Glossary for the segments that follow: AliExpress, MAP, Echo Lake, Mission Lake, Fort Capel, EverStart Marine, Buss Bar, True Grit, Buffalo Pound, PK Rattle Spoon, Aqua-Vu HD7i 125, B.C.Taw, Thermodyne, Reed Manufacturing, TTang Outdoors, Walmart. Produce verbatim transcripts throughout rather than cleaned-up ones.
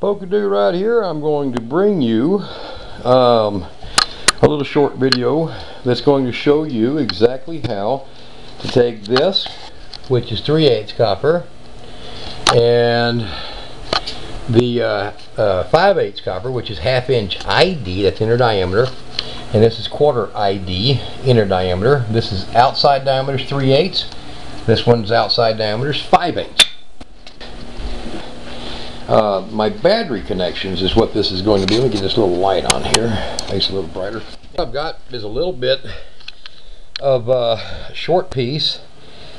Pokadoo right here. I'm going to bring you um, a little short video that's going to show you exactly how to take this, which is three eighths copper, and the uh, uh, five eighths copper, which is half inch I D, that's inner diameter, and this is quarter I D, inner diameter. This is outside diameters three eighths. This one's outside diameters five eighths. Uh, my battery connections is what this is going to be. Let me get this little light on here. Makes it a little brighter. What I've got is a little bit of a short piece,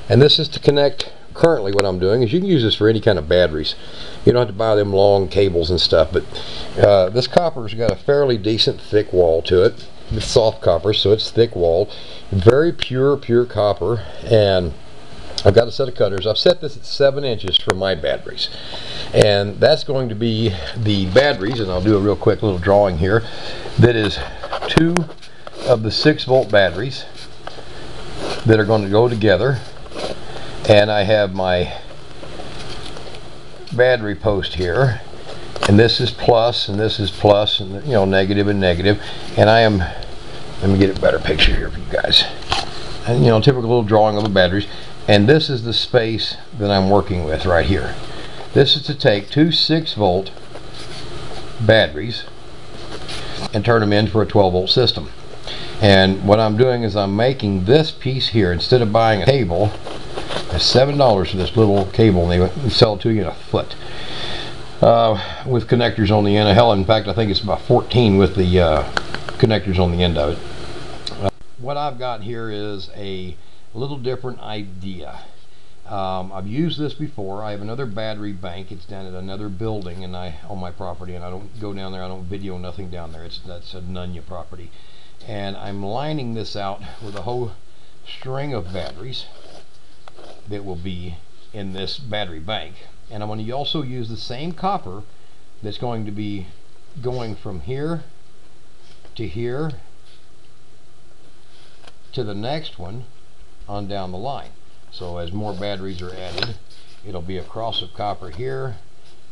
and this is to connect. Currently what I'm doing is you can use this for any kind of batteries. You don't have to buy them long cables and stuff, but uh, this copper's got a fairly decent thick wall to it. It's soft copper, so it's thick walled. Very pure, pure copper, and I've got a set of cutters. I've set this at seven inches for my batteries, and that's going to be the batteries, and I'll do a real quick little drawing here. That is two of the six volt batteries that are going to go together, and I have my battery post here, and this is plus and this is plus, and you know, negative and negative, and I am, let me get a better picture here for you guys, and you know, typical little drawing of the batteries. And this is the space that I'm working with right here. This is to take two six volt batteries and turn them in for a twelve volt system. And what I'm doing is I'm making this piece here, instead of buying a cable, it's seven dollars for this little cable, and they sell it to you in a foot uh, with connectors on the end. Hell, in fact, I think it's about fourteen with the uh, connectors on the end of it. Uh, what I've got here is a little different idea. um, I've used this before. I have another battery bank. It's down at another building, and I on my property, and I don't go down there. I don't video nothing down there. It's that's a Nunya property, and I'm lining this out with a whole string of batteries that will be in this battery bank, and I'm going to also use the same copper that's going to be going from here to here to the next one on down the line. So as more batteries are added, it'll be a cross of copper here,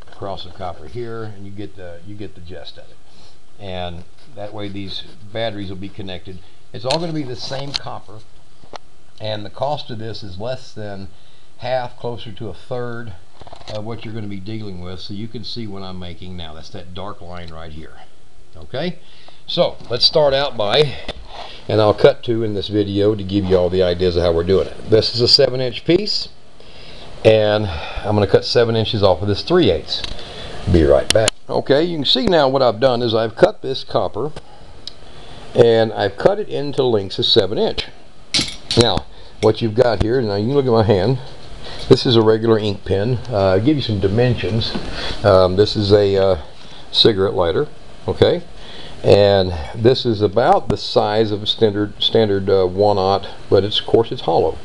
a cross of copper here, and you get the you get the gist of it. And that way these batteries will be connected. It's all going to be the same copper, and the cost of this is less than half, closer to a third of what you're going to be dealing with. So you can see what I'm making now. That's that dark line right here. Okay, so let's start out by, and I'll cut to in this video to give you all the ideas of how we're doing it. This is a seven inch piece, and I'm going to cut seven inches off of this three eighths. Be right back. Okay, you can see now what I've done is I've cut this copper, and I've cut it into lengths of seven inch. Now, what you've got here, now you can look at my hand. This is a regular ink pen. Uh, I'll give you some dimensions. Um, this is a uh, cigarette lighter, okay? And this is about the size of a standard standard uh, one aught, but it's, of course it's hollow.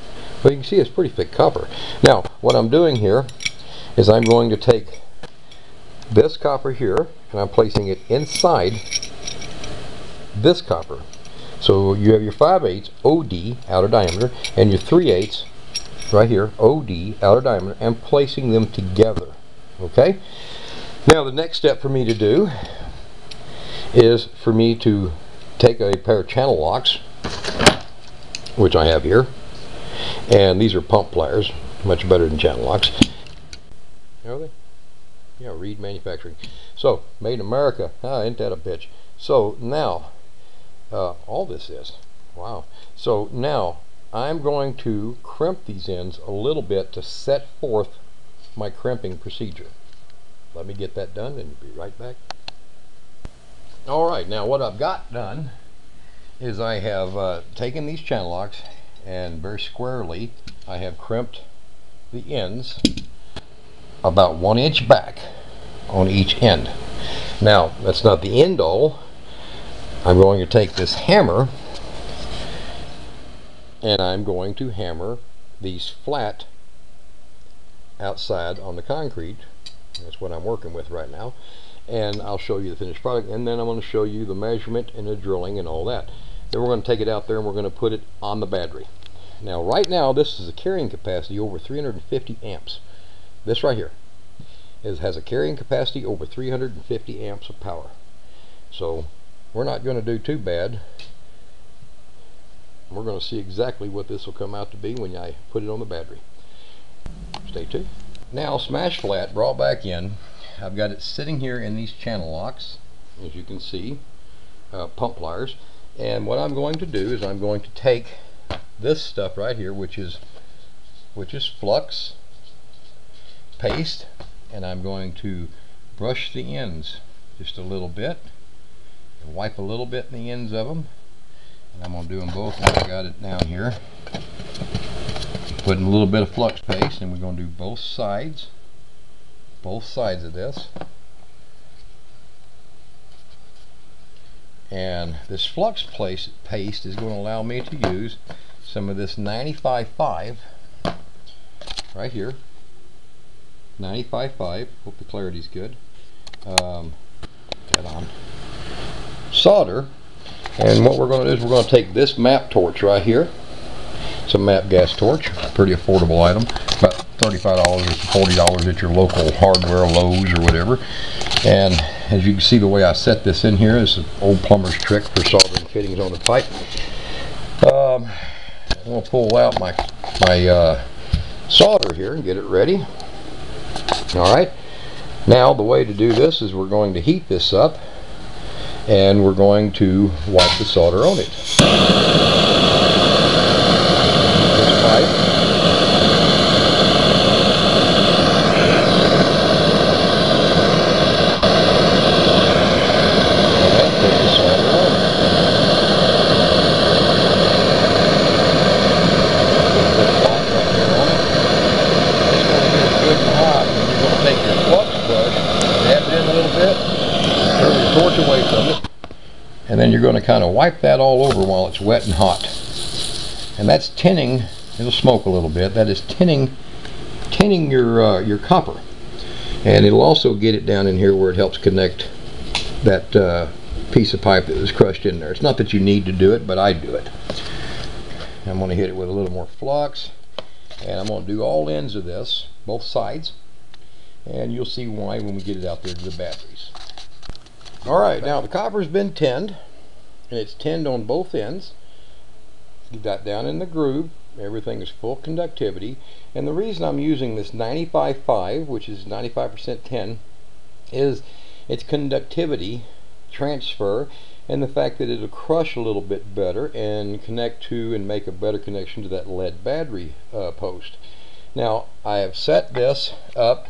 But you can see it's pretty thick copper. Now, what I'm doing here is I'm going to take this copper here, and I'm placing it inside this copper. So you have your five eighths O D, outer diameter, and your three eighths right here, O D, outer diameter, and placing them together. Okay? Now the next step for me to do is for me to take a pair of channel locks, which I have here, and these are pump pliers, much better than channel locks. Are they? Yeah, Reed Manufacturing. So, made in America. Ah, ain't that a bitch. So now, Uh, all this is. Wow. So now I'm going to crimp these ends a little bit to set forth my crimping procedure. Let me get that done and be right back. Alright, now what I've got done is I have uh, taken these channel locks, and very squarely I have crimped the ends about one inch back on each end. Now that's not the end all. I'm going to take this hammer, and I'm going to hammer these flat outside on the concrete. That's what I'm working with right now, and I'll show you the finished product, and then I'm going to show you the measurement and the drilling and all that. Then we're going to take it out there and we're going to put it on the battery. Now right now this is a carrying capacity over three hundred fifty amps, this right here. It has a carrying capacity over three hundred fifty amps of power. So we're not going to do too bad. We're going to see exactly what this will come out to be when I put it on the battery. Stay tuned. Now, smash flat brought back in. I've got it sitting here in these channel locks, as you can see, uh, pump pliers. And what I'm going to do is I'm going to take this stuff right here, which is which is flux paste, and I'm going to brush the ends just a little bit, and wipe a little bit in the ends of them. And I'm going to do them both. I've got it down here. Put in a little bit of flux paste, and we're going to do both sides, both sides of this. And this flux paste is going to allow me to use some of this ninety-five point five right here. ninety-five point five. Hope the clarity's good. Um, put that on. Solder. And what we're going to do is we're going to take this MAP torch right here. It's a MAP gas torch. Pretty affordable item. About thirty-five dollars or forty dollars at your local hardware, Lowe's or whatever. And as you can see, the way I set this in here is an old plumber's trick for soldering fittings on the pipe. Um, I'm going to pull out my, my uh, solder here and get it ready. Alright. Now the way to do this is we're going to heat this up, and we're going to wipe the solder on it. This Then you're going to kind of wipe that all over while it's wet and hot, and that's tinning. It'll smoke a little bit. That is tinning, tinning your uh, your copper, and it'll also get it down in here where it helps connect that uh, piece of pipe that was crushed in there. It's not that you need to do it, but I do it. I'm going to hit it with a little more flux, and I'm going to do all ends of this, both sides, and you'll see why when we get it out there to the batteries. All right, now the copper's been tinned. And it's tinned on both ends. Get that down in the groove. Everything is full conductivity. And the reason I'm using this ninety-five point five, which is ninety-five percent tin, is its conductivity transfer and the fact that it'll crush a little bit better and connect to and make a better connection to that lead battery uh, post. Now, I have set this up.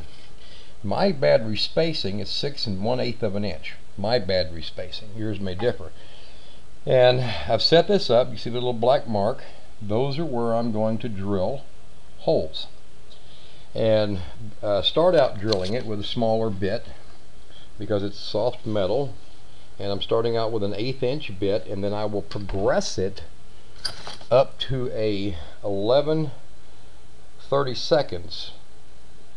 My battery spacing is six and one eighth of an inch. My battery spacing. Yours may differ. And I've set this up. You see the little black mark? Those are where I'm going to drill holes. And uh, start out drilling it with a smaller bit because it's soft metal, and I'm starting out with an eighth inch bit, and then I will progress it up to a eleven thirty-seconds,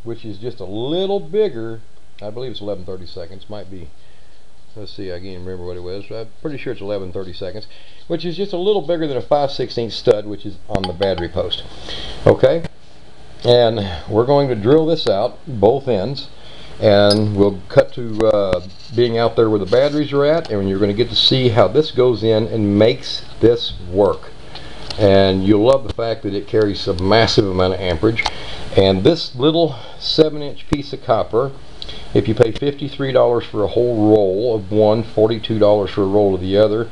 which is just a little bigger. I believe it's eleven thirty-seconds, might be. Let's see, I can't remember what it was. I'm pretty sure it's eleven thirty-seconds, which is just a little bigger than a five sixteenths stud, which is on the battery post. Okay, and we're going to drill this out, both ends, and we'll cut to uh, being out there where the batteries are at, and you're going to get to see how this goes in and makes this work. And you'll love the fact that it carries a massive amount of amperage. And this little seven inch piece of copper, if you pay fifty-three dollars for a whole roll of one, forty-two dollars for a roll of the other,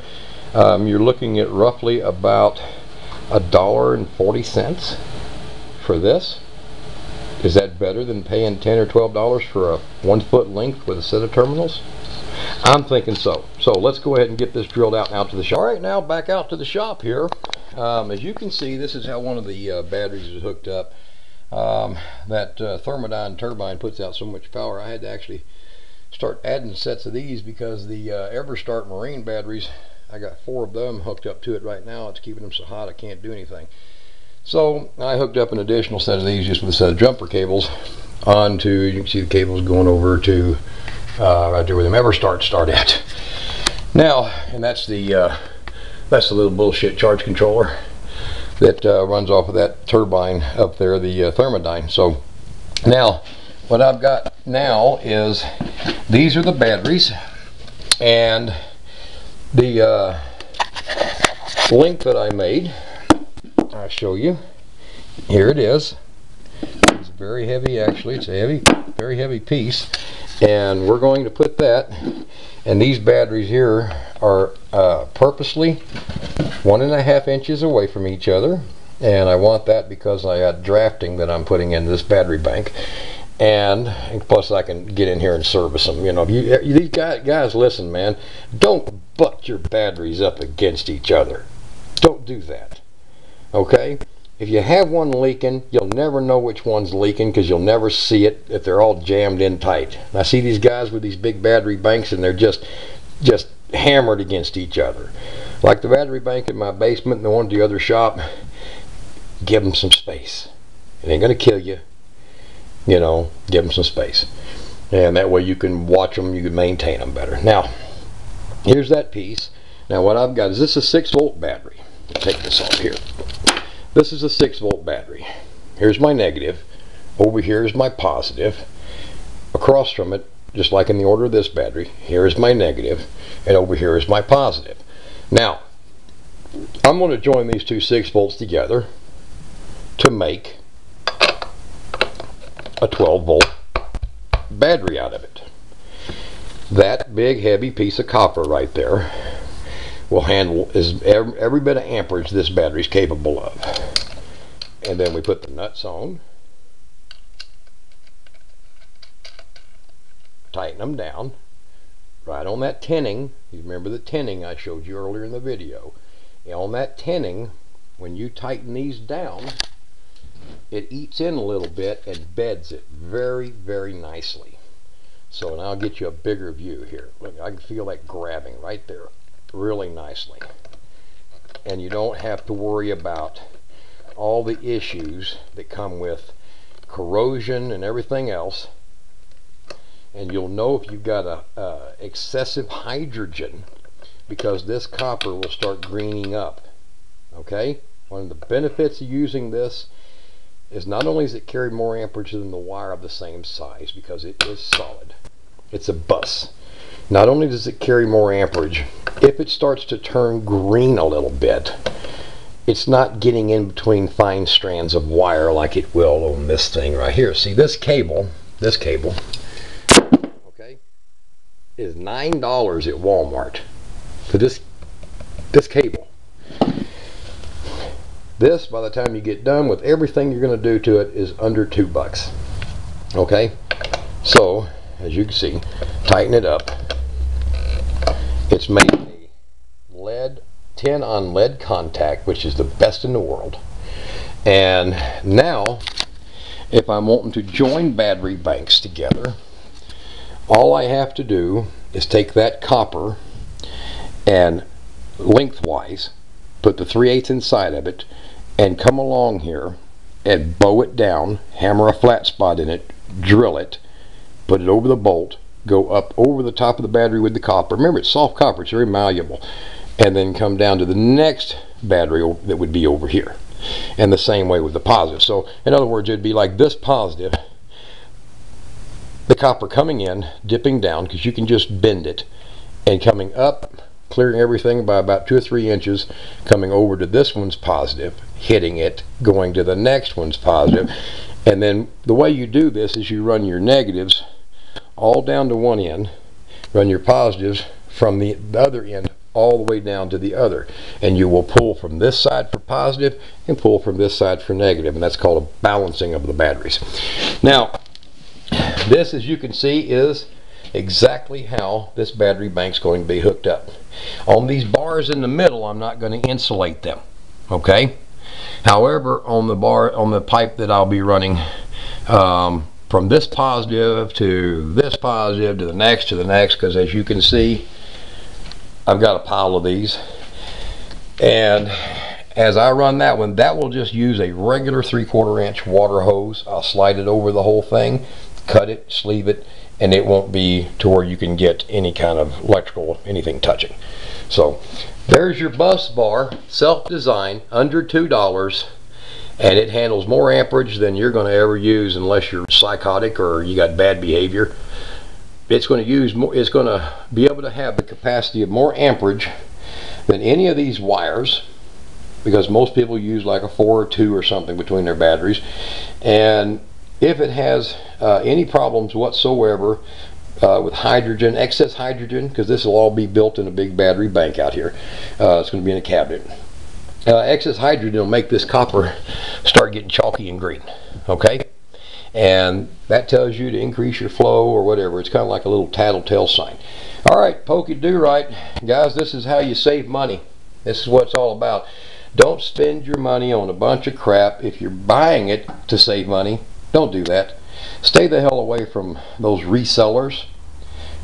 um, you're looking at roughly about a dollar and forty cents for this. Is that better than paying ten or twelve dollars for a one foot length with a set of terminals? I'm thinking so. So let's go ahead and get this drilled out and out to the shop. All right, now back out to the shop here. Um, as you can see, this is how one of the uh, batteries is hooked up. Um, that uh, Thermodyne turbine puts out so much power, I had to actually start adding sets of these because the uh, EverStart Marine batteries, I got four of them hooked up to it right now. It's keeping them so hot I can't do anything. So I hooked up an additional set of these just with a set of jumper cables onto, you can see the cables going over to uh, right there where them EverStart start at. Now, and that's the uh, that's the little bullshit charge controller that uh, runs off of that turbine up there, the uh, Thermodyne. So now what I've got now is these are the batteries, and the uh, link that I made, I'll show you. Here it is. It's very heavy, actually. It's a heavy, very heavy piece, and we're going to put that, and these batteries here are uh, purposely one and a half inches away from each other, and I want that because I got drafting that I'm putting in this battery bank, and, and plus I can get in here and service them. You know, you, these guys, guys, listen, man, don't butt your batteries up against each other. Don't do that, okay? If you have one leaking, you'll never know which one's leaking because you'll never see it if they're all jammed in tight. And I see these guys with these big battery banks and they're just just hammered against each other. Like the battery bank in my basement and the one at the other shop, give them some space. It ain't going to kill you. You know, give them some space. And that way you can watch them, you can maintain them better. Now, here's that piece. Now what I've got is this is a six volt battery. Take this off here. This is a six volt battery. Here's my negative. Over here is my positive. Across from it, just like in the order of this battery, here is my negative, and over here is my positive. Now, I'm going to join these two six volts together to make a twelve volt battery out of it. That big, heavy piece of copper right there will handle is every, every bit of amperage this battery is capable of. And then we put the nuts on, tighten them down right on that tinning. You remember the tinning I showed you earlier in the video, and on that tinning, when you tighten these down, it eats in a little bit and beds it very, very nicely. So, and I'll get you a bigger view here. Look, I can feel that grabbing right there really nicely, and you don't have to worry about all the issues that come with corrosion and everything else. And you'll know if you've got a uh, excessive hydrogen, because this copper will start greening up. Okay, one of the benefits of using this is not only does it carry more amperage than the wire of the same size, because it is solid, it's a bus. Not only does it carry more amperage, if it starts to turn green a little bit, it's not getting in between fine strands of wire like it will on this thing right here. See, this cable, this cable, okay, is nine dollars at Walmart for this, this cable. This, by the time you get done with everything you're going to do to it, is under two bucks. Okay, so as you can see, tighten it up. It's made a lead tin on lead contact, which is the best in the world. And now, if I'm wanting to join battery banks together, all I have to do is take that copper and lengthwise put the three eighths inside of it and come along here and bow it down, hammer a flat spot in it, drill it, put it over the bolt, go up over the top of the battery with the copper. Remember, it's soft copper, it's very malleable. And then come down to the next battery that would be over here. And the same way with the positive. So, in other words, it'd be like this positive, the copper coming in, dipping down, because you can just bend it, and coming up, clearing everything by about two or three inches, coming over to this one's positive, hitting it, going to the next one's positive. And then the way you do this is you run your negatives all down to one end, run your positives from the other end all the way down to the other, and you will pull from this side for positive and pull from this side for negative, and that's called a balancing of the batteries. Now, this, as you can see, is exactly how this battery bank's going to be hooked up. On these bars in the middle, I'm not going to insulate them, okay? However, on the bar, on the pipe that I'll be running um, from this positive to this positive to the next to the next, because as you can see, I've got a pile of these, and as I run that one, that will just use a regular three quarter inch water hose. I'll slide it over the whole thing, cut it, sleeve it, and it won't be to where you can get any kind of electrical, anything touching. So there's your bus bar, self-designed, under two dollars, and it handles more amperage than you're going to ever use unless you're psychotic or you got bad behavior. It's going to use more, it's going to be able to have the capacity of more amperage than any of these wires, because most people use like a four or two or something between their batteries. And if it has uh, any problems whatsoever uh, with hydrogen, excess hydrogen, because this will all be built in a big battery bank out here, uh, it's going to be in a cabinet. Uh, excess hydrogen will make this copper start getting chalky and green, okay? And that tells you to increase your flow or whatever. It's kind of like a little tattletale sign. All right, pokey do right, guys. This is how you save money. This is what it's all about. Don't spend your money on a bunch of crap. If you're buying it to save money, don't do that. Stay the hell away from those resellers.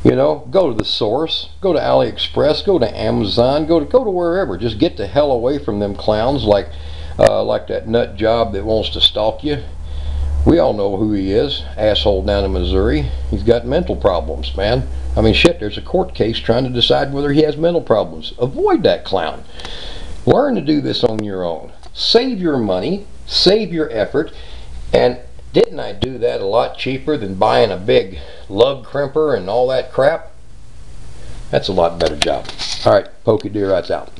You know, go to the source, go to AliExpress, go to Amazon, go to go to wherever. Just get the hell away from them clowns like uh, like that nut job that wants to stalk you. We all know who he is, asshole down in Missouri. He's got mental problems, man. I mean, shit, there's a court case trying to decide whether he has mental problems. Avoid that clown. Learn to do this on your own. Save your money, save your effort, and didn't I do that a lot cheaper than buying a big lug crimper and all that crap? That's a lot better job. All right, Pokey Deer Rights out.